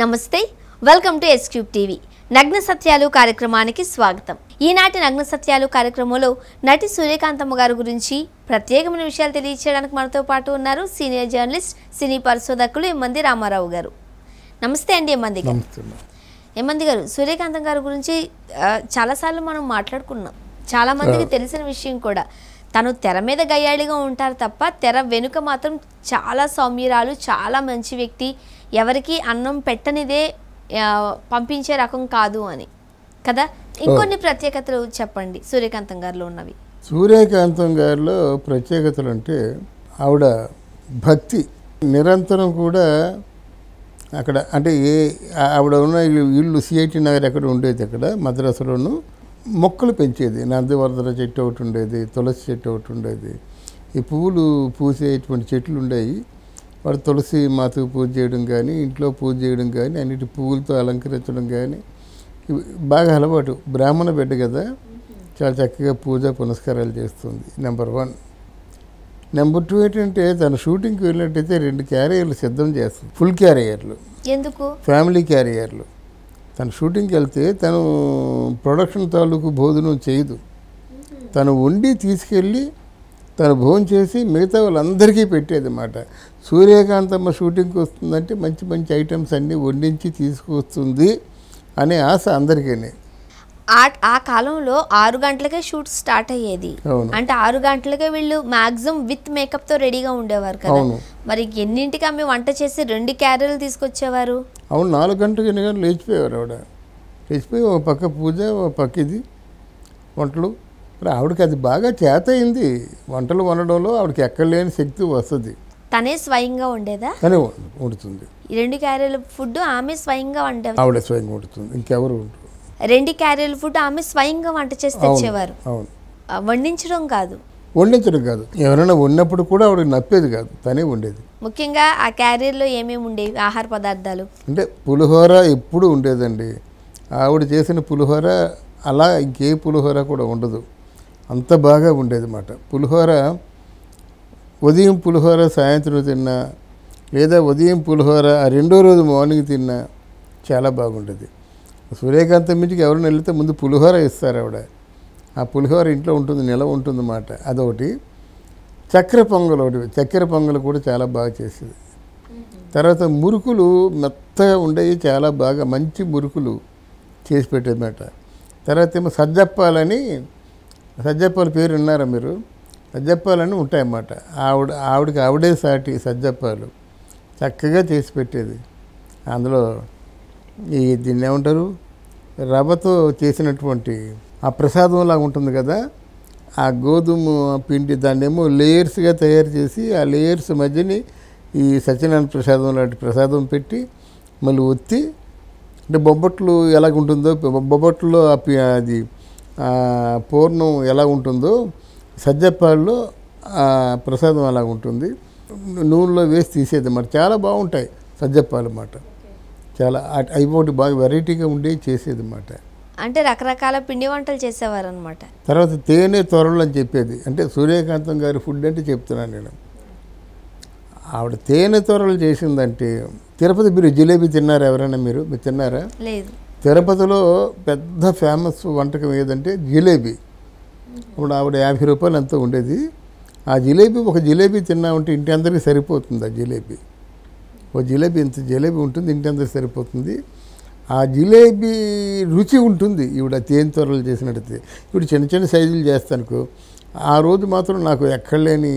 నమస్తే welcome to S Cube TV నగ్న సత్యాలు కార్యక్రమానికి స్వాగతం। ఈనాటి నగ్న సత్యాలు కార్యక్రమంలో నటి సూర్యకాంతం గారి గురించి ప్రత్యేకమైన విషయాలు తెలియజేయడానికి మనతో పాటు ఉన్నారు సీనియర్ జర్నలిస్ట్ సినీ పరిశోధకులు ఎమ్మంది రామారావు గారు। నమస్తే అండి ఎమ్మంది గారు। ఎమ్మంది గారు, సూర్యకాంతం గారి గురించి చాలా సార్లు మనం మాట్లాడుకున్నాం, చాలా మందికి తెలిసిన విషయం కూడా। తను తెర మీద గయ్యాళిగా ఉంటారు తప్ప తెర వెనుక మాత్రం చాలా సౌమ్యరాలు, చాలా మంచి వ్యక్తి, ఎవరికి అన్నం పెట్టనిదే పంపించే రకం కాదు అని కదా। ఇంకొన్ని ప్రత్యేకతలు చెప్పండి సూర్యకాంతం గారిలో ఉన్నవి। సూర్యకాంతం గారిలో ప్రత్యేకతలు అంటే ఆవిడ భక్తి నిరంతరం కూడా అక్కడ అంటే ఏ ఆవిడ ఉన్న ఇల్లు సిఐటి నగర్ ఎక్కడ ఉండేది, అక్కడ మద్రాసులోను మొక్కలు పెంచేది। నందివర్ధన చెట్టు ఒకటి ఉండేది, తులసి చెట్టు ఒకటి ఉండేది, ఈ పువ్వులు పూసేటువంటి చెట్లు ఉండేవి। వాడు తులసి మాతకు పూజ చేయడం కానీ, ఇంట్లో పూజ చేయడం కానీ, అన్నిటి పువ్వులతో అలంకరించడం కానీ బాగా అలవాటు। బ్రాహ్మణ బిడ్డ కదా, చాలా చక్కగా పూజ పునస్కారాలు చేస్తుంది, నెంబర్ 1। నెంబర్ 2 ఏంటంటే తన షూటింగ్కి వెళ్ళినట్టయితే 2 క్యారియర్లు సిద్ధం చేస్తుంది, ఫుల్ క్యారియర్లు, ఎందుకు ఫ్యామిలీ క్యారియర్లు। తను షూటింగ్కి వెళ్తే తను ప్రొడక్షన్ తాలూకు భోజనం చేయదు, తను వండి తీసుకెళ్ళి తను భోజనం చేసి మిగతా వాళ్ళందరికీ పెట్టేది అన్నమాట। సూర్యకాంతమ్మ షూటింగ్కి వస్తుందంటే మంచి మంచి ఐటమ్స్ అన్నీ వండించి తీసుకువస్తుంది అనే ఆశ అందరికీ। ఆ కాలంలో 6 గంటలకే షూట్ స్టార్ట్ అయ్యేది, అంటే 6 గంటలకే వీళ్ళు మాక్సిమం విత్ మేకప్ తో రెడీగా ఉండేవారు కదా। మరి ఎన్నింటికి ఆమె వంట చేసి 2 క్యారెలు తీసుకొచ్చేవారు? అవును, 4 గంటలకి లేచిపోయేవారు ఆవిడ, లేచిపోయి ఒక పక్క పూజ, ఒక పక్క ఇది వంటలు। మరి ఆవిడకి అది బాగా చేత అయింది, వంటలు వండడంలో ఆవిడకి ఎక్కడలేని శక్తి వస్తుంది। తనే స్వయంగా వండేదా? తనే వండుతుంది, 2 క్యారెల ఫుడ్ ఆమె స్వయంగా వండేది, ఆవిడ స్వయంగా వండుతుంది, ఇంకెవరు వండరు। 2 క్యారీల ఫుడ్ ఆమె స్వయంగా వంట చేసి తెచ్చేవారు, వండించడం కాదు, వండించడం కాదు, ఎవరైనా ఉన్నప్పుడు కూడా ఆవిడ నప్పేది కాదు, తనే ఉండేది। ముఖ్యంగా ఆ క్యారీర్లో ఏమేమి ఉండేవి ఆహార పదార్థాలు అంటే? పులిహోర ఎప్పుడు ఉండేదండి, ఆవిడ చేసిన పులిహోర అలా ఇంకే పులిహోర కూడా ఉండదు, అంత బాగా ఉండేది అన్నమాట। పులిహోర ఉదయం పులిహోర సాయంత్రం తిన్నా, లేదా ఉదయం పులిహోర రెండో రోజు మార్నింగ్ తిన్నా చాలా బాగుండేది। సూర్యకాంతం ఇంటికి ఎవరైనా వెళితే ముందు పులిహోర ఇస్తారు ఆవిడ, ఆ పులిహోర ఇంట్లో ఉంటుంది, నిలవ ఉంటుంది అన్నమాట, అదొకటి। చక్కెర పొంగల్ ఒకటి, చక్కెర పొంగల్ కూడా చాలా బాగా చేసేది। తర్వాత మురుకులు మెత్తగా ఉండేవి, చాలా బాగా మంచి మురుకులు చేసి పెట్టేదన్నమాట। తర్వాత ఏమో సజ్జప్పాలని, సజ్జప్పాల పేరు విన్నారా మీరు? సజ్జప్పాలని ఉంటాయన్నమాట, ఆవిడకి ఆవిడే సాటి సజ్జప్పాలు చక్కగా చేసి పెట్టేది। అందులో ఈ దీన్ని ఏమంటారు, రవ్వతో చేసినటువంటి ఆ ప్రసాదంలాగా ఉంటుంది కదా, ఆ గోధుమ పిండి దాన్ని ఏమో లేయర్స్గా తయారు చేసి ఆ లేయర్స్ మధ్యని ఈ సత్యనారాయణ ప్రసాదం లాంటి ప్రసాదం పెట్టి మళ్ళీ ఒత్తి, అంటే బొబ్బట్లు ఎలాగ ఉంటుందో, బొబ్బట్లో అది పూర్ణం ఎలా ఉంటుందో సజ్జప్పాల్లో ఆ ప్రసాదం అలాగ ఉంటుంది, నూనెలో వేసి తీసేది అన్నమాట, చాలా బాగుంటాయి సజ్జప్పాలు అన్నమాట, చాలా అవి ఒకటి బాగా వెరైటీగా ఉండి చేసేది అన్నమాట, అంటే రకరకాల పిండి వంటలు చేసేవారు అనమాట। తర్వాత తేనె తొరలు అని చెప్పేది, అంటే సూర్యకాంతం గారి ఫుడ్ అంటే చెప్తున్నాను నేను, ఆవిడ తేనె తొరలు చేసిందంటే తిరుపతి మీరు జిలేబీ తిన్నారా ఎవరైనా? మీరు తిన్నారా? లేదు। తిరుపతిలో పెద్ద ఫేమస్ వంటకం ఏదంటే జిలేబీ, ఇప్పుడు ఆవిడ 50 రూపాయలు అంతా ఉండేది ఆ జిలేబీ, ఒక జిలేబీ తిన్నామంటే ఇంటి అందరికీ సరిపోతుంది ఆ జిలేబీ, ఓ జిలేబీ ఇంత జిలేబీ ఉంటుంది, ఇంటి అందరికి సరిపోతుంది ఆ జిలేబీ, రుచి ఉంటుంది ఈవిడ తేనె తొరలు చేసినట్టయితే। ఇప్పుడు చిన్న చిన్న సైజులు చేస్తాను, ఆ రోజు మాత్రం నాకు ఎక్కడలేని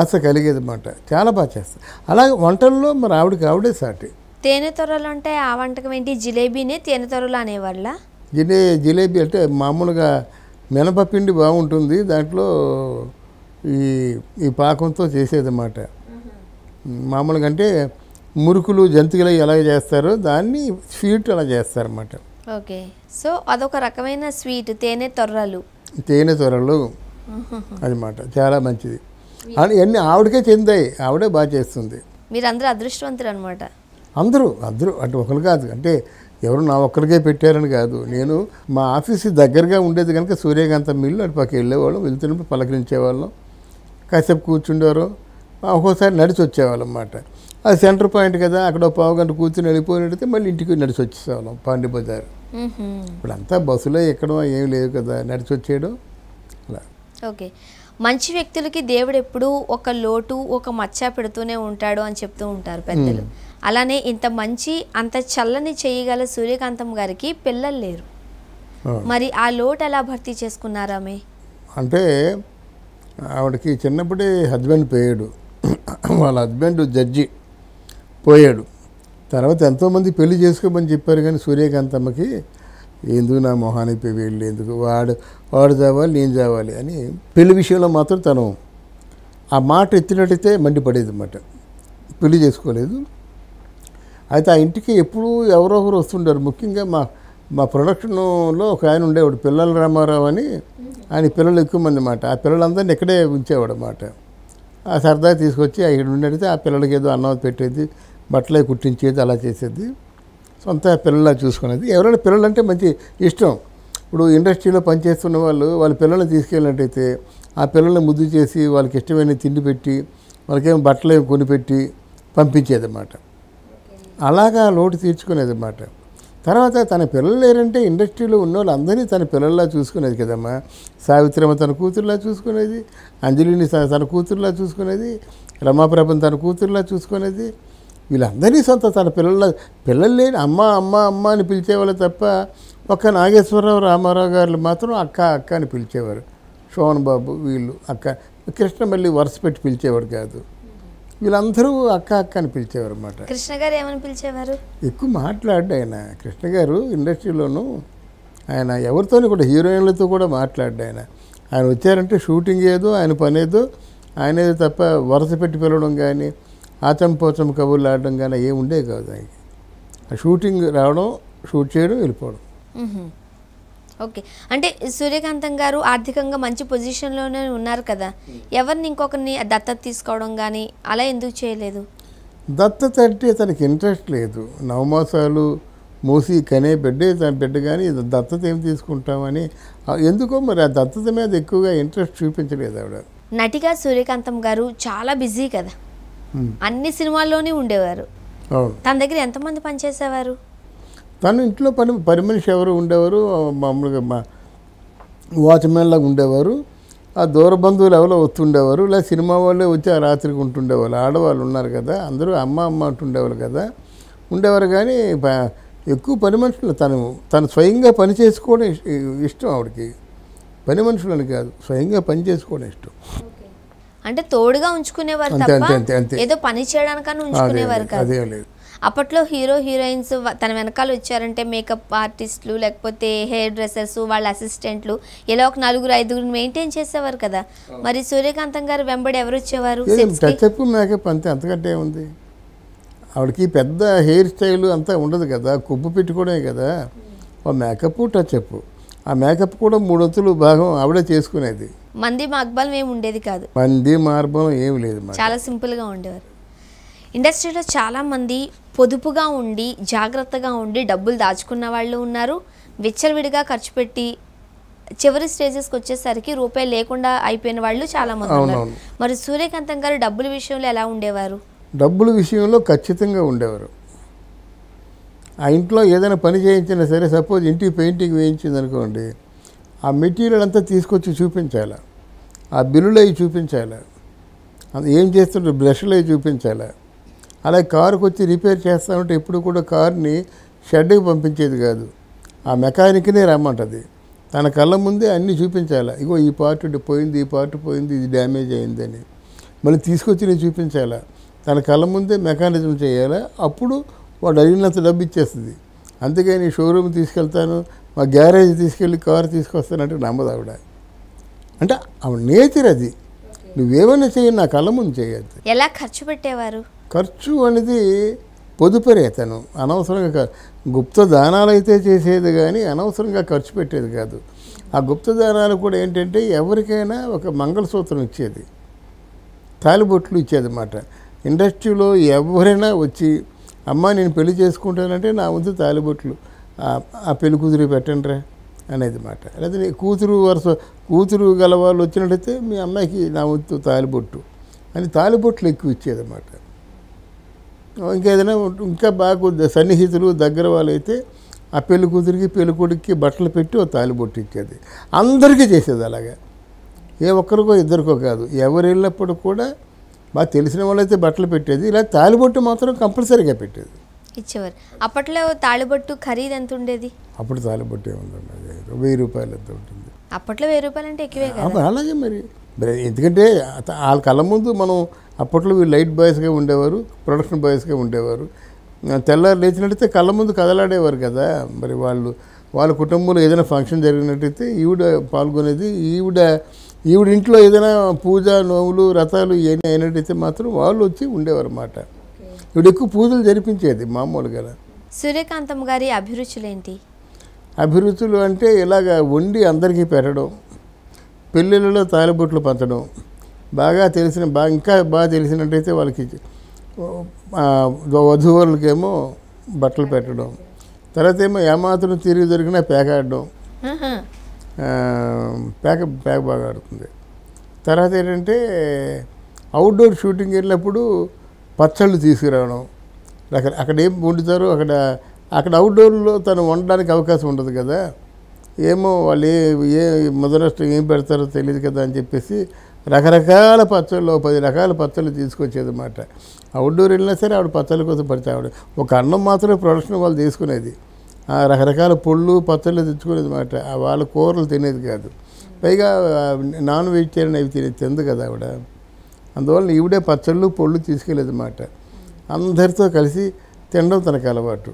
ఆశ కలిగేది అన్నమాట, చాలా బాగా చేస్తాను। అలాగే వంటల్లో మరి ఆవిడే సాటి, తేనె తొరలు అంటే ఆ వంటకం ఏంటి, జిలేబీనే తేనె తొరలు అనేవాళ్ళ? జిలేబీ అంటే మామూలుగా మినపపిండి బాగుంటుంది, దాంట్లో ఈ ఈ పాకంతో చేసేదన్నమాట, మామూలుగా అంటే మురుకులు జంతికలు ఎలా చేస్తారో దాన్ని స్వీట్ అలా చేస్తారన్నమాట। ఓకే, సో అదొక రకమైన స్వీట్ తేనె తొర్రలు, తేనె తొర్రలు అదన్నమాట, చాలా మంచిది అని అన్నీ ఆవిడకే చెందాయి, ఆవిడే బాగా చేస్తుంది। మీరందరూ అదృష్టవంతులు అనమాట, అందరూ అందరూ అంటే ఒకరు కాదు, అంటే ఎవరు నా ఒక్కరికే పెట్టారని కాదు, నేను మా ఆఫీస్ దగ్గరగా ఉండేది కనుక సూర్యకాంతం మిల్లు అటు పక్క వెళ్ళేవాళ్ళం, వెళ్తున్నప్పుడు పలకరించేవాళ్ళం, కాసేపు కూర్చుండేవారు, ఒక్కోసారి నడిచి వచ్చేవాళ్ళన్నమాట। आ सेंटर पाइंट कदा अगर पाव गंट कुर्चुनि मल्ल इंटर नड़चोच्चेवाళ్ళం पांडे बजार इपड़ंता बस एम ले कदा नड़चोच्चेयडो अला ओके మంచి వ్యక్తులకి దేవుడు ఎప్పుడూ ఒక లోటు ఒక మచ్చ పెడుతూనే ఉంటాడు అని చెప్తూ ఉంటారు పెద్దలు అలానే ఇంత మంచి అంత చల్లని చేయగల సూర్యకాంతం గారికి పిల్లలు లేరు మరి ఆ లోటు అలా భర్తీ చేసుకున్నారామే అంటే ఆవిడకి చిన్నప్పుడే హస్బెండ్ పోయాడు వాళ్ళ హస్బెండ్ జడ్జి పోయాడు తర్వాత ఎంతో మంది పెళ్లి చేసుకోమని చెప్పారు కానీ సూర్యకాంతమ్మకి ఎందుకు నా మొహానికి పెళ్ళి ఎందుకు వాడు వాడు జావాలి నేను జావాలి అని పెళ్లి విషయంలో మాత్రం తను ఆ మాట ఎత్తినట్టయితే మండిపడేది అన్నమాట పెళ్లి చేసుకోలేదు అయితే ఆ ఇంటికి ఎప్పుడు ఎవరో ఒకరు వస్తుంటారు ముఖ్యంగా మా ప్రొడక్షన్లో ఒక ఆయన ఉండేవాడు పిల్లల రామారావు అని ఆయన పిల్లలు ఎక్కువ మంది అన్నమాట ఆ పిల్లలందరినీ ఇక్కడే ఉంచేవాడు అన్నమాట ఆ సరదా తీసుకొచ్చి ఇక్కడ ఉండేది ఆ పిల్లలకి ఏదో అన్నం పెట్టేది బట్టలే కుట్టించేది అలా చేసేది సొంత పిల్లల చూసుకునేది ఎవరైనా పిల్లలంటే మంచి ఇష్టం ఇప్పుడు ఇండస్ట్రీలో పనిచేస్తున్న వాళ్ళు వాళ్ళ పిల్లల్ని తీసుకెళ్ళినట్టయితే ఆ పిల్లల్ని ముద్దు చేసి వాళ్ళకి ఇష్టమైన తిండి పెట్టి వాళ్ళకేం బట్టలు కొనిపెట్టి పంపించేది అన్నమాట అలాగా లోటు తీర్చుకునేది అన్నమాట తర్వాత తన పిల్లలు లేరంటే ఇండస్ట్రీలో ఉన్న వాళ్ళందరినీ తన పిల్లల్లా చూసుకునేది కదమ్మా సావిత్రమ్మ తన కూతురులా చూసుకునేది అంజలిని తన కూతురులా చూసుకునేది రమాప్రభను తన కూతురులా చూసుకునేది వీళ్ళందరినీ సొంత తన పిల్లలు లేని అమ్మ అమ్మ అమ్మ అని పిలిచేవాళ్ళు తప్ప ఒక్క నాగేశ్వరరావు రామారావు గారు మాత్రం అక్క అక్క అని పిలిచేవారు శోభన్ బాబు వీళ్ళు అక్క కృష్ణ మళ్ళీ వరుస పెట్టి పిలిచేవాడు కాదు వీళ్ళందరూ అక్క అక్క అని పిలిచేవారు అన్నమాట కృష్ణ గారు ఏమని పిలిచేవారు ఎక్కువ మాట్లాడాడు ఆయన కృష్ణ గారు ఇండస్ట్రీలోనూ ఆయన ఎవరితోనూ కూడా హీరోయిన్లతో కూడా మాట్లాడాడు ఆయన వచ్చారంటే షూటింగ్ ఏదో ఆయన పని ఏదో ఆయన ఏదో తప్ప వరుస పెట్టి పిలవడం కానీ ఆచంపోచం కబుర్లు ఆడడం కానీ ఏమి ఉండేవి కాదు దానికి ఆ షూటింగ్ రావడం షూట్ చేయడం వెళ్ళిపోవడం ఓకే అంటే సూర్యకాంతం గారు ఆర్థికంగా మంచి పొజిషన్లోనే ఉన్నారు కదా ఎవరిని ఇంకొకరిని దత్తత తీసుకోవడం కానీ అలా ఎందుకు చేయలేదు దత్తత అంటే తనకి ఇంట్రెస్ట్ లేదు నవమాసాలు మోసి కనే బిడ్డే తన బిడ్డ కానీ దత్తత ఏం తీసుకుంటామని ఎందుకో మరి ఆ దత్తత మీద ఎక్కువగా ఇంట్రెస్ట్ చూపించలేదు ఆవిడ నటిగా సూర్యకాంతం గారు చాలా బిజీ కదా అన్ని సినిమాల్లోనే ఉండేవారు తన దగ్గర ఎంతమంది పనిచేసేవారు తను ఇంట్లో పని మనిషి ఎవరు ఉండేవారు మామూలుగా మా వాచ్మెన్ లాగా ఉండేవారు ఆ దూర బంధువులు ఎవరో వస్తుండేవారు ఇలా సినిమా వాళ్ళే వచ్చి ఆ రాత్రికి ఉంటుండేవాళ్ళు ఆడవాళ్ళు ఉన్నారు కదా అందరూ అమ్మ అమ్మ అంటుండేవాళ్ళు కదా ఉండేవారు కానీ ఎక్కువ పని మనుషులు తను స్వయంగా పని చేసుకోవడం ఇష్టం ఆవిడకి పని మనుషులని కాదు స్వయంగా పని చేసుకోవడం ఇష్టం అంటే తోడుగా ఉంచుకునేవారు తప్ప ఏదో పని చేయడానికన్నా ఉంచుకునేవారు కాదు అప్పట్లో హీరో హీరోయిన్స్ తన వెనకాల వచ్చారంటే మేకప్ ఆర్టిస్టులు లేకపోతే హెయిర్ డ్రెస్సర్స్ వాళ్ళ అసిస్టెంట్లు ఇలా ఒక నలుగురు ఐదుగురు మెయింటైన్ చేసేవారు కదా మరి సూర్యకాంతం గారు వెంబడి ఎవరు వచ్చేవారు టచ్అప్ మేకప్ అంతే అంతకంటే ఉంది ఆవిడకి పెద్ద హెయిర్ స్టైల్ అంతా ఉండదు కదా కుప్పు పెట్టుకోవడమే కదా మేకప్ టచ్అప్ ఆ మేకప్ కూడా మూడొంతులు భాగం ఆవిడే చేసుకునేది మంది మార్బలం ఏమి ఉండేది కాదు మంది మార్బలం ఏమి లేదు చాలా సింపుల్గా ఉండేవారు ఇండస్ట్రీలో చాలామంది పొదుపుగా ఉండి జాగ్రత్తగా ఉండి డబ్బులు దాచుకున్న వాళ్ళు ఉన్నారు విచ్చలవిడిగా ఖర్చు పెట్టి చివరి స్టేజెస్కి వచ్చేసరికి రూపాయి లేకుండా అయిపోయిన వాళ్ళు చాలామంది ఉన్నారు మరి సూర్యకాంతం గారు డబ్బుల విషయంలో ఎలా ఉండేవారు డబ్బుల విషయంలో ఖచ్చితంగా ఉండేవారు ఆ ఇంట్లో ఏదైనా పని చేయించినా సరే సపోజ్ ఇంటికి పెయింటింగ్ వేయించింది అనుకోండి ఆ మెటీరియల్ అంతా తీసుకొచ్చి చూపించాలా ఆ బిల్లులు అవి చూపించాలా ఏం చేస్తుంటారు బ్రష్లు అవి చూపించాలా అలా కారుకు వచ్చి రిపేర్ చేస్తామంటే ఎప్పుడు కూడా కారుని షెడ్కి పంపించేది కాదు ఆ మెకానిక్నే రమ్మంటుంది తన కళ్ళ ముందే అన్నీ చూపించాలా ఇగో ఈ పార్ట్ పోయింది ఈ పార్ట్ పోయింది ఇది డ్యామేజ్ అయిందని మళ్ళీ తీసుకొచ్చి నేను చూపించాలా తన కళ్ళ ముందే మెకానిజం చేయాలా అప్పుడు వాడు అడిగినంత డబ్బు ఇచ్చేస్తుంది అందుకని షోరూమ్ తీసుకెళ్తాను మా గ్యారేజ్ తీసుకెళ్ళి కారు తీసుకొస్తానంటే నమ్మదు ఆవిడ అంటే ఆవిడ నేచర్ అది నువ్వేమైనా చేయను నా కళ్ళ ముందు చేయద్దు ఎలా ఖర్చు పెట్టేవారు ఖర్చు అనేది పొదుపరే తను అనవసరంగా గుప్త దానాలైతే చేసేది కానీ అనవసరంగా ఖర్చు పెట్టేది కాదు ఆ గుప్త దానాలు కూడా ఏంటంటే ఎవరికైనా ఒక మంగళసూత్రం ఇచ్చేది తాలిబొట్లు ఇచ్చేది అన్నమాట ఇండస్ట్రీలో ఎవరైనా వచ్చి అమ్మ నేను పెళ్లి చేసుకుంటానంటే నా ముందు తాలిబొట్లు ఆ పెళ్లి కూతురు పెట్టండి రా అనేది మాట లేదా నీ కూతురు వరుస కూతురు గల వాళ్ళు వచ్చినట్టయితే మీ అమ్మాయికి నా ముందు తాలిబొట్టు అని తాలిబొట్లు ఎక్కువ ఇచ్చేదన్నమాట ఇంకేదైనా ఇంకా బాగా సన్నిహితులు దగ్గర వాళ్ళైతే ఆ పెళ్లి కూతురికి పెళ్లి కొడుక్కి బట్టలు పెట్టి ఓ తాళి బొట్టు ఇచ్చేది. అందరికీ చేసేది అలాగా, ఏ ఒక్కరికో ఇద్దరికో కాదు. ఎవరు వెళ్ళినప్పుడు కూడా బాగా తెలిసిన వాళ్ళైతే బట్టలు పెట్టేది, ఇలా తాళిబొట్టు మాత్రం కంపల్సరీగా పెట్టేది, ఇచ్చేవారు. అప్పట్లో తాళిబొట్టు ఖరీదు ఎంత ఉండేది? అప్పుడు తాళిబొట్టు ఏముందండి, 1000 రూపాయలు ఎంత ఉంటుంది అప్పట్లో. 1000 రూపాయలు అంటే ఎక్కువే కదా. అలాగే మరి, ఎందుకంటే వాళ్ళ కళ్ళ ముందు మనం అప్పట్లో వీళ్ళు లైట్ బాయ్స్గా ఉండేవారు, ప్రొడక్షన్ బాయ్స్గా ఉండేవారు. తెల్లారు లేచినట్టయితే కళ్ళ ముందు కదలాడేవారు కదా. మరి వాళ్ళ కుటుంబంలో ఏదైనా ఫంక్షన్ జరిగినట్టయితే ఈవిడ పాల్గొనేది, ఈవిడింట్లో ఏదైనా పూజ నోములు రథాలు ఏమైనా అయినట్టయితే మాత్రం వాళ్ళు వచ్చి ఉండేవారు అన్నమాట. ఈవిడ ఎక్కువ పూజలు జరిపించేది మామూలుగా. సూర్యకాంతం గారి అభిరుచులు ఏంటి? అభిరుచులు అంటే ఇలాగ వండి అందరికీ పెట్టడం, పెళ్ళిళ్ళలో తాలిబొట్లు పంచడం, ఇంకా బాగా తెలిసినట్టయితే వాళ్ళకి వధువులకేమో బట్టలు పెట్టడం, తర్వాత ఏమో ఏమాత్రం తిరిగి దొరికినా పేక ఆడడం, పేక బాగా ఆడుతుంది. తర్వాత ఏంటంటే అవుట్డోర్ షూటింగ్ వెళ్ళినప్పుడు పచ్చళ్ళు తీసుకురావడం, అక్కడ ఏం వండుతారో అక్కడ అవుట్డోర్లో తను వండడానికి అవకాశం ఉండదు కదా. ఏమో వాళ్ళు ఏ మొదలష్టం ఏం పెడతారో తెలియదు కదా అని చెప్పేసి రకరకాల పచ్చళ్ళు 10 రకాల పచ్చళ్ళు తీసుకొచ్చేది అన్నమాట. అవుట్డోర్ వెళ్ళినా సరే ఆవిడ పచ్చళ్ళ కోసం పడితే ఆవిడ ఒక అన్నం మాత్రమే ప్రొడక్షన్ వాళ్ళు తీసుకునేది. రకరకాల పొళ్ళు పచ్చళ్ళు తెచ్చుకునేది అన్నమాట. వాళ్ళ కూరలు తినేది కాదు, పైగా నాన్ వెజిటేరియన్ అవి తిందు కదా ఆవిడ. అందువల్ల ఈవిడే పచ్చళ్ళు పొళ్ళు తీసుకెళ్ళేది అన్నమాట. అందరితో కలిసి తినడం తనకు అలవాటు,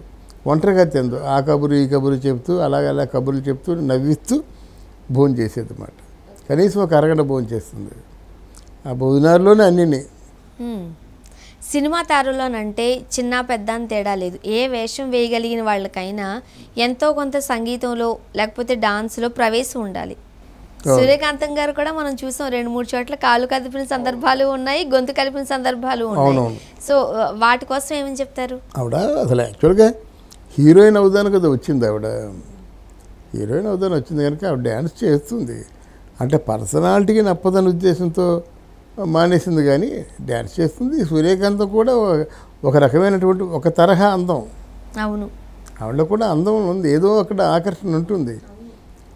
ఒంటరిగా తిందు. ఆ కబురు ఈ కబురు చెప్తూ అలా కబుర్లు చెప్తూ నవ్విస్తూ భోజనం చేసేది అన్నమాట. కనీసం ఒక అరగంట భోజనం చేస్తుంది, ఆ భోజనాల్లోనే అన్నీ. సినిమా తారులోనంటే చిన్న పెద్ద అని తేడా లేదు, ఏ వేషం వేయగలిగిన వాళ్ళకైనా ఎంతో కొంత సంగీతంలో లేకపోతే డాన్స్లో ప్రవేశం ఉండాలి. సూర్యకాంతం గారు కూడా మనం చూసాం 2-3 చోట్ల కాళ్ళు కదిపిన సందర్భాలు ఉన్నాయి, గొంతు కలిపిన సందర్భాలు ఉన్నాయి. సో వాటి కోసం ఏమని చెప్తారు? ఆవిడ అసలు యాక్చువల్గా హీరోయిన్ అవుదాను కదా వచ్చింది, ఆవిడ హీరోయిన్ అవుదాను వచ్చింది కనుక ఆవిడ డ్యాన్స్ చేస్తుంది అంటే పర్సనాలిటీకి నప్పదనే ఉద్దేశంతో మానేసింది, కానీ డ్యాన్స్ చేస్తుంది. సూర్యకాంతం కూడా ఒక రకమైనటువంటి ఒక తరహా అందం, అవును ఆవిడ కూడా అందం ఉంది, ఏదో అక్కడ ఆకర్షణ ఉంటుంది.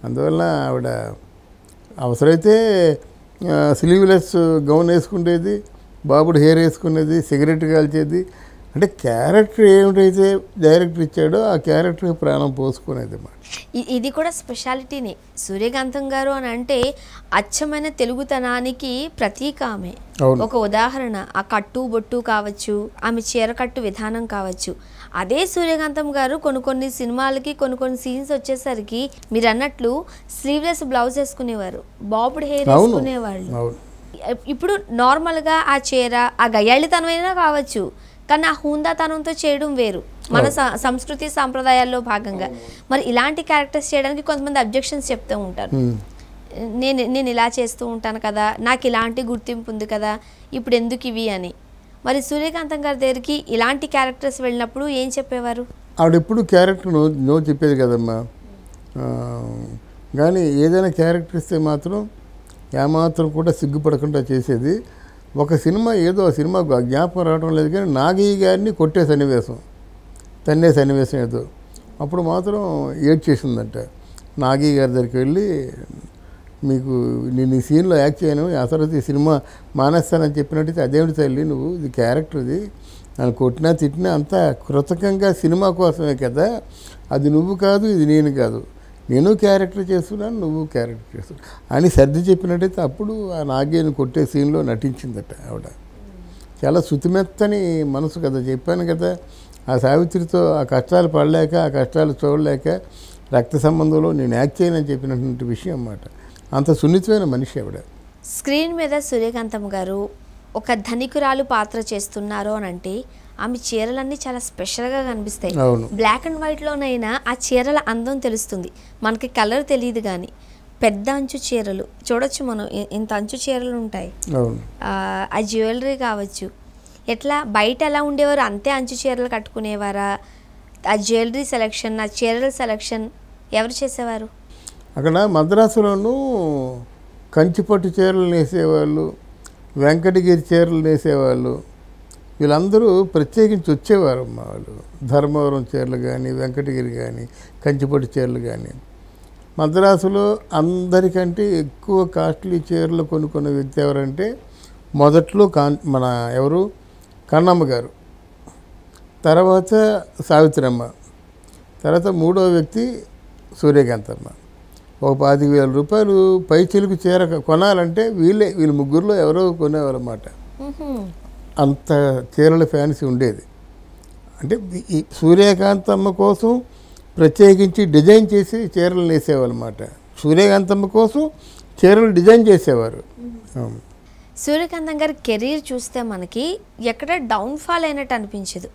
అందువల్ల ఆవిడ అవసరమైతే స్లీవ్లెస్ గౌన్ వేసుకునేది, బాబుడు హెయిర్ వేసుకునేది, సిగరెట్ కాల్చేది. అంటే క్యారెక్టర్ ఏమిటైతే డైరెక్టర్ ఇచ్చాడో ఆ క్యారెక్టర్ ప్రాణం పోసుకునేది అన్నమాట. ఇది కూడా స్పెషాలిటీనే. సూర్యకాంతం గారు అని అంటే అచ్చమైన తెలుగుతనానికి ప్రతీక ఆమె, ఒక ఉదాహరణ. ఆ కట్టు బొట్టు కావచ్చు, ఆమె చీర కట్టు విధానం కావచ్చు. అదే సూర్యకాంతం గారు కొన్ని సినిమాలకి కొన్ని సీన్స్ వచ్చేసరికి మీరు అన్నట్లు స్లీవ్లెస్ బ్లౌజ్ వేసుకునేవారు, బాబుడు హెయిర్ వేసుకునేవాళ్ళు. ఇప్పుడు నార్మల్గా ఆ చీర ఆ గయ్యాళితనమైనా కావచ్చు, కానీ ఆ హూందాతనంతో చేయడం వేరు, మన సంస్కృతి సాంప్రదాయాల్లో భాగంగా. మరి ఇలాంటి క్యారెక్టర్స్ చేయడానికి కొంతమంది అబ్జెక్షన్స్ చెప్తూ ఉంటారు, నేను ఇలా చేస్తూ ఉంటాను కదా, నాకు ఇలాంటి గుర్తింపు ఉంది కదా, ఇప్పుడు ఎందుకు ఇవి అని. మరి సూర్యకాంతం గారి దగ్గరికి ఇలాంటి క్యారెక్టర్స్ వెళ్ళినప్పుడు ఏం చెప్పేవారు? ఆవిడ ఎప్పుడు క్యారెక్టర్ నో చెప్పేది కదమ్మా, కానీ ఏదైనా క్యారెక్టర్ ఇస్తే మాత్రం ఏమాత్రం కూడా సిగ్గుపడకుండా చేసేది. ఒక సినిమా ఏదో సినిమా జ్ఞాపకం రావడం లేదు కానీ నాగయ్య గారిని కొట్టే సన్నివేశం, తన్నే సన్నివేశం ఏదో, అప్పుడు మాత్రం ఏడ్చేసిందంట. నాగయ్య గారి దగ్గరికి వెళ్ళి మీకు నేను ఈ సీన్లో యాక్ట్ చేయను, ఆ తర్వాత ఈ సినిమా మానేస్తానని చెప్పినట్టయితే, అదేమిటి తల్లి నువ్వు, ఇది క్యారెక్టర్, ఇది నన్ను కొట్టినా తిట్టినా అంతా కృతజ్ఞంగా సినిమా కోసమే కదా, అది నువ్వు కాదు ఇది నేను కాదు, నేను క్యారెక్టర్ చేస్తున్నాను నువ్వు క్యారెక్టర్ చేస్తున్నావు అని సర్ది చెప్పినట్టయితే అప్పుడు ఆ నాగేని కొట్టే సీన్లో నటించిందట ఆవిడ. చాలా శుతిమెత్తని మనసు కదా, చెప్పాను కదా ఆ సావిత్రితో ఆ కష్టాలు పడలేక ఆ కష్టాలు చూడలేక రక్త సంబంధంలో నేను యాక్ట్ చేయనని చెప్పినటువంటి విషయం అన్నమాట. అంత సున్నితమైన మనిషి ఆవిడ. స్క్రీన్ మీద సూర్యకాంతం గారు ఒక ధనికురాలు పాత్ర చేస్తున్నారు అని అంటే ఆమె చీరలన్నీ చాలా స్పెషల్గా కనిపిస్తాయి, బ్లాక్ అండ్ వైట్లోనైనా ఆ చీరల అందం తెలుస్తుంది, మనకి కలర్ తెలియదు. కానీ పెద్ద అంచు చీరలు చూడొచ్చు మనం, ఇంత అంచు చీరలు ఉంటాయి, ఆ జ్యువెలరీ కావచ్చు. ఎట్లా బయట ఎలా ఉండేవారు, అంతే అంచు చీరలు కట్టుకునేవారా? ఆ జ్యువెలరీ సెలెక్షన్, ఆ చీరల సెలెక్షన్ ఎవరు చేసేవారు? అక్కడ మద్రాసులోనూ కంచిపట్టు చీరలు వేసేవాళ్ళు, వెంకటగిరి చీరలు వేసేవాళ్ళు, వీళ్ళందరూ ప్రత్యేకించి వచ్చేవారు అమ్మ వాళ్ళు. ధర్మవరం చీరలు కానీ, వెంకటగిరి కానీ, కంచిపట్టు చీరలు కానీ. మద్రాసులో అందరికంటే ఎక్కువ కాస్ట్లీ చీరలు కొనుక్కున్న వ్యక్తి ఎవరంటే మొదట్లో మన ఎవరు కన్నమ్మ గారు, తర్వాత సావిత్రమ్మ, తర్వాత మూడో వ్యక్తి సూర్యకాంతమ్మ. ఒక 25,000 రూపాయలు పై చిలుకు చీర కొనాలంటే వీళ్ళ ముగ్గురులో ఎవరో కొనేవారు అన్నమాట. అంత చీరల ఫ్యాన్సీ ఉండేది. అంటే ఈ సూర్యకాంతమ్మ కోసం ప్రత్యేకించి డిజైన్ చేసి చీరలు వేసేవాళ్ళమాట. సూర్యకాంతమ్మ కోసం చీరలు డిజైన్ చేసేవారు. సూర్యకాంతం గారి కెరీర్ చూస్తే మనకి ఎక్కడ డౌన్ఫాల్ అయినట్టు అనిపించదు.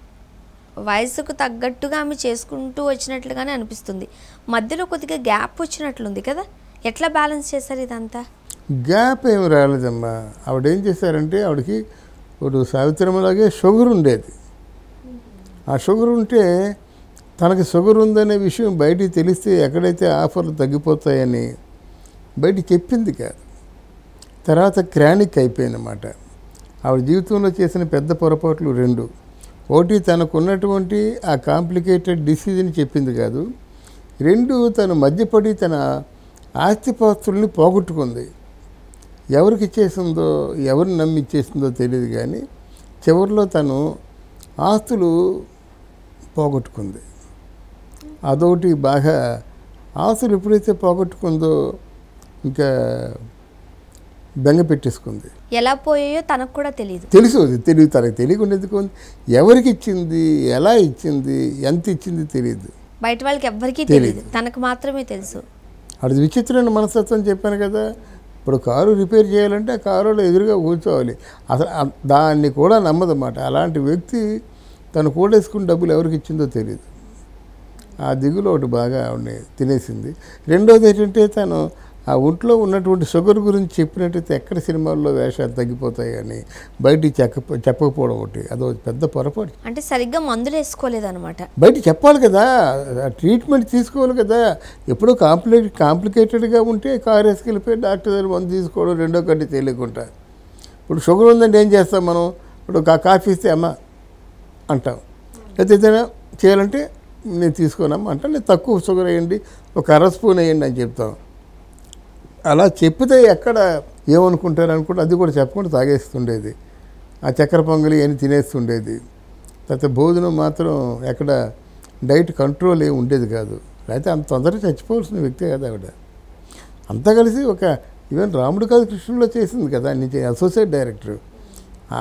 వయసుకు తగ్గట్టుగా ఆమె చేసుకుంటూ వచ్చినట్లుగానే అనిపిస్తుంది. మధ్యలో కొద్దిగా గ్యాప్ వచ్చినట్లుంది కదా, ఎట్లా బ్యాలెన్స్ చేశారు ఇదంతా? గ్యాప్ ఏమి రాలేదమ్మా. ఆవిడేం చేశారంటే ఆవిడకి ఇప్పుడు సావిత్రమ్మలాగే షుగర్ ఉండేది. ఆ షుగర్ ఉంటే తనకి షుగర్ ఉందనే విషయం బయటికి తెలిస్తే ఎక్కడైతే ఆఫర్లు తగ్గిపోతాయని బయట చెప్పింది కాదు. తర్వాత క్రానిక్ అయిపోయిందన్నమాట. ఆవిడ జీవితంలో చేసిన పెద్ద పొరపాట్లు రెండు. ఒకటి తనకున్నటువంటి ఆ కాంప్లికేటెడ్ డిసీజ్ని చెప్పింది కాదు. రెండు, తను మధ్యపడి తన ఆస్తిపాస్తుల్ని పోగొట్టుకుంది. ఎవరికి ఇచ్చేసిందో, ఎవరిని నమ్మి ఇచ్చేసిందో తెలియదు కానీ చివరిలో తను ఆస్తులు పోగొట్టుకుంది. అదొకటి బాగా. ఆస్తులు ఎప్పుడైతే పోగొట్టుకుందో ఇంకా బెంగ పెట్టేసుకుంది. ఎలా పోయాయో తనకు కూడా తెలియదు. తెలియదు, తనకు తెలియకుండా ఎందుకుంది, ఎవరికి ఇచ్చింది, ఎలా ఇచ్చింది, ఎంత ఇచ్చింది తెలియదు. బయట వాళ్ళకి ఎవరికీ తెలియదు, తనకు మాత్రమే తెలుసు. అది విచిత్రమైన మనస్తత్వం చెప్పాను కదా. ఇప్పుడు కారు రిపేర్ చేయాలంటే ఆ కారులో ఎదురుగా కూర్చోవాలి. అసలు దాన్ని కూడా నమ్మదన్నమాట. అలాంటి వ్యక్తి తను కూడేసుకున్న డబ్బులు ఎవరికి ఇచ్చిందో తెలియదు. ఆ దిగులో ఒకటి బాగా ఆవిడని తినేసింది. రెండోది ఏంటంటే తను ఆ ఒంట్లో ఉన్నటువంటి షుగర్ గురించి చెప్పినట్టయితే ఎక్కడ సినిమాల్లో వేషాలు తగ్గిపోతాయి అని బయటికి చెప్పకపోవడం ఒకటి. అదో పెద్ద పొరపాటు. అంటే సరిగ్గా మందులు వేసుకోలేదన్నమాట. బయట చెప్పాలి కదా, ట్రీట్మెంట్ తీసుకోవాలి కదా. ఎప్పుడో కాంప్లికేటెడ్గా ఉంటే కారు వేసుకెళ్ళిపోయి డాక్టర్ దగ్గర మందు తీసుకోవడం రెండో కంటే తెలియకుండా. ఇప్పుడు షుగర్ ఉందంటే ఏం చేస్తాం మనం? ఇప్పుడు కాఫీ ఇస్తే అమ్మ అంటాం, లేకపోతే ఏదైనా చేయాలంటే నేను తీసుకోనమ్మా అంటాం, నేను తక్కువ షుగర్ వేయండి, ఒక అర స్పూన్ వేయండి అని చెప్తాం. అలా చెప్పితే ఎక్కడ ఏమనుకుంటారు అనుకుంటే అది కూడా చెప్పకుండా తాగేస్తుండేది. ఆ చక్కెర పొంగలి ఏమి తినేస్తుండేది. లేకపోతే భోజనం మాత్రం ఎక్కడ డైట్ కంట్రోల్ ఏమి ఉండేది కాదు. లేకపోతే అంత తొందరగా చచ్చిపోవాల్సిన వ్యక్తే కదా ఆవిడ. అంతా కలిసి ఒక ఈవెన్ రాముడు కాదు కృష్ణుడిలో చేసింది కదా నేను అసోసియేట్ డైరెక్టర్.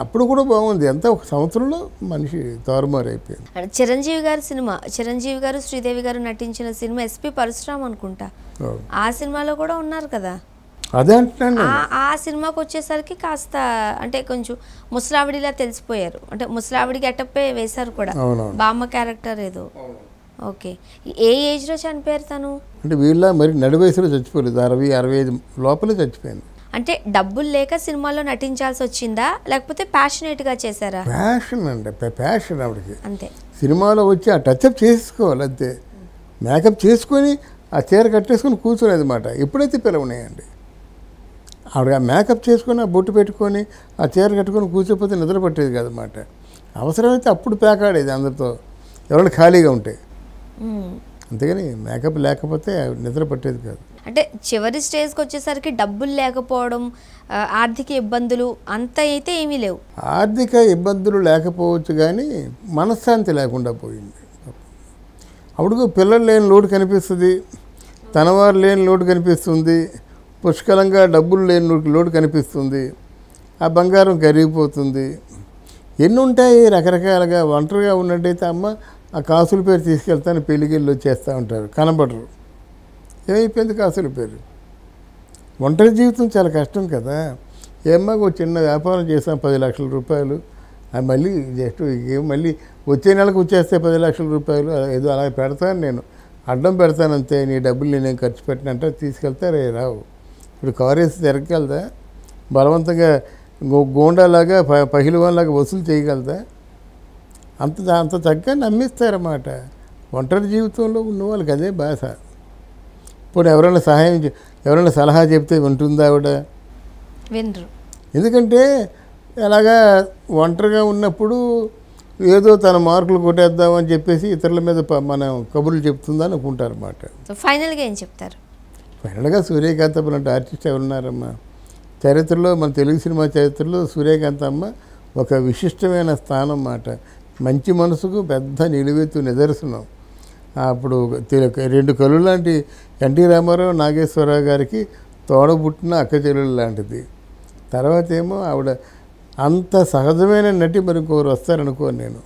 అప్పుడు కూడా బాగుంది. ఎంత ఒక సంవత్సరంలో మనిషి తారుమారు అయిపోయింది. చిరంజీవి గారి సినిమా, చిరంజీవి గారు శ్రీదేవి గారు నటించిన సినిమా ఎస్పి పరశురామ్ అనుకుంటా, ఆ సినిమాలో కూడా ఉన్నారు కదా. అదే అంటున్నాను, ఆ సినిమాకి వచ్చేసరికి కాస్త అంటే కొంచెం ముసలావిడిలా తెలిసిపోయారు. అంటే ముసలావిడి గెటప్పే వేశారు కూడా, బామ్మ క్యారెక్టర్ ఏదో. ఓకే, ఏ ఏజ్లో చనిపోయారు తను? అంటే వీళ్ళ మరి నడి వయసులో చచ్చిపోలేదు, 60-65 లోపలే చచ్చిపోయింది. అంటే డబ్బులు లేక సినిమాలో నటించాల్సి వచ్చిందా లేకపోతే ప్యాషనేట్గా చేశారా? ప్యాషన్ అండి, ప్యాషన్ ఆవిడకి. అంతే, సినిమాలో వచ్చి ఆ టచ్అప్ చేసుకోవాలి, అంతే. మేకప్ చేసుకొని ఆ చీర కట్టేసుకొని కూర్చునేది మాట. ఎప్పుడైతే పిలవనాయండి ఆవిడ ఆ మేకప్ చేసుకొని ఆ బొట్టు పెట్టుకొని ఆ చీర కట్టుకొని కూర్చోపోతే నిద్ర పట్టేది కాదన్నమాట. అవసరమైతే అప్పుడు పేకాడేది అందరితో, ఎవరైనా ఖాళీగా ఉంటే. అంతేగాని మేకప్ లేకపోతే నిద్ర పట్టేది కాదు. అంటే చివరి స్టేజ్కి వచ్చేసరికి డబ్బులు లేకపోవడం, ఆర్థిక ఇబ్బందులు అంత అయితే ఏమీ లేవు. ఆర్థిక ఇబ్బందులు లేకపోవచ్చు కానీ మనశ్శాంతి లేకుండా పోయింది. అప్పుడు పిల్లలు లేని లోటు కనిపిస్తుంది, తనవారు లేని లోటు కనిపిస్తుంది, పుష్కలంగా డబ్బులు లేని లోటు కనిపిస్తుంది, ఆ బంగారం కరిగిపోతుంది. ఎన్ని ఉంటాయి రకరకాలుగా. ఒంటరిగా ఉన్నట్టయితే అమ్మ ఆ కాసుల పేరు తీసుకెళ్తాను పెళ్ళికెళ్ళి వచ్చేస్తూ ఉంటారు, కనబడరు. ఏమైపోయింది కాసుల పేరు? ఒంటరి జీవితం చాలా కష్టం కదా. ఏమ్మా ఒక చిన్న వ్యాపారం చేసాం 10 లక్షల రూపాయలు, అది మళ్ళీ జస్ట్ మళ్ళీ వచ్చే నెలకు వచ్చేస్తే 10 లక్షల రూపాయలు ఏదో అలా పెడతాను, నేను అడ్డం పెడతాను అంతే, నీ డబ్బులు నేనేం ఖర్చు పెట్టినంటే తీసుకెళ్తారే రావు. ఇప్పుడు కారేసి తిరగగలదా? బలవంతంగా గోండాలాగా పహిల్వాన్లాగా వసూలు చేయగలదా? అంత తగ్గ నమ్మిస్తారన్నమాట. ఒంటరి జీవితంలో ఉన్న వాళ్ళకి అదే బాధ. ఇప్పుడు ఎవరైనా సలహా చెప్తే వింటుందా ఆవిడ? వినరు. ఎందుకంటే అలాగా ఒంటరిగా ఉన్నప్పుడు ఏదో తన మార్కులు కొట్టేద్దాం అని చెప్పేసి ఇతరుల మీద మనం కబుర్లు చెప్తుందని అనుకుంటారు అన్నమాట. సో ఫైనల్గా ఏం చెప్తారు? ఫైనల్గా సూర్యకాంతం అంటే ఆర్టిస్ట్ ఎవరున్నారమ్మా చరిత్రలో, మన తెలుగు సినిమా చరిత్రలో సూర్యకాంతమ్మ ఒక విశిష్టమైన స్థానం అన్నమాట. మంచి మనసుకు పెద్ద నిలువెత్తు నిదర్శనం. అప్పుడు రెండు కళ్ళు లాంటి ఎన్టీ రామారావు నాగేశ్వరరావు గారికి తోడబుట్టిన అక్క చెల్లెలు లాంటిది. తర్వాత ఏమో ఆవిడ అంత సహజమైన నటి మరి ఇంకొకరు వస్తారనుకోను నేను.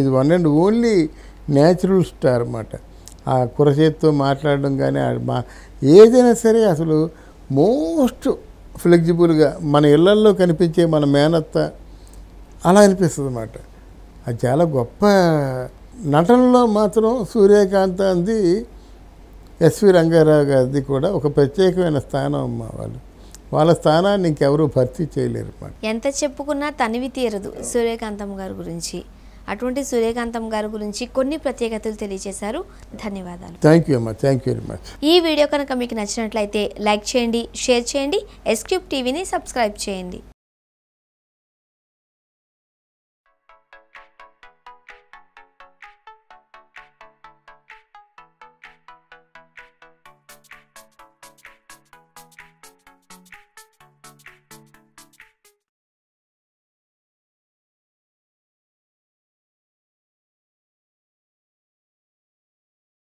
ఇది one and only natural star అన్నమాట. ఆ కురచేతితో మాట్లాడడం కానీ మా ఏదైనా సరే అసలు మోస్ట్ ఫ్లెక్సిబుల్గా మన ఇళ్లల్లో కనిపించే మన మేనత్త అలా అనిపిస్తుంది అన్నమాట. అది చాలా గొప్ప. నటనలో మాత్రం సూర్యకాంత అంది ఎస్వి రంగారావు గారిది కూడా ఒక ప్రత్యేకమైన స్థానం అమ్మ. వాళ్ళ స్థానాన్ని ఇంకెవరూ భర్తీ చేయలేరు అన్నమాట. ఎంత చెప్పుకున్నా తనివి తీరదు సూర్యకాంతం గారి గురించి. అటువంటి సూర్యకాంతం గారి గురించి కొన్ని ప్రత్యేకతలు తెలియజేశారు. ధన్యవాదాలు. థ్యాంక్ యూ అమ్మా. Thank you very much. ఈ వీడియో కనుక మీకు నచ్చినట్లయితే లైక్ చేయండి, షేర్ చేయండి, S Cube TVని సబ్స్క్రైబ్ చేయండి.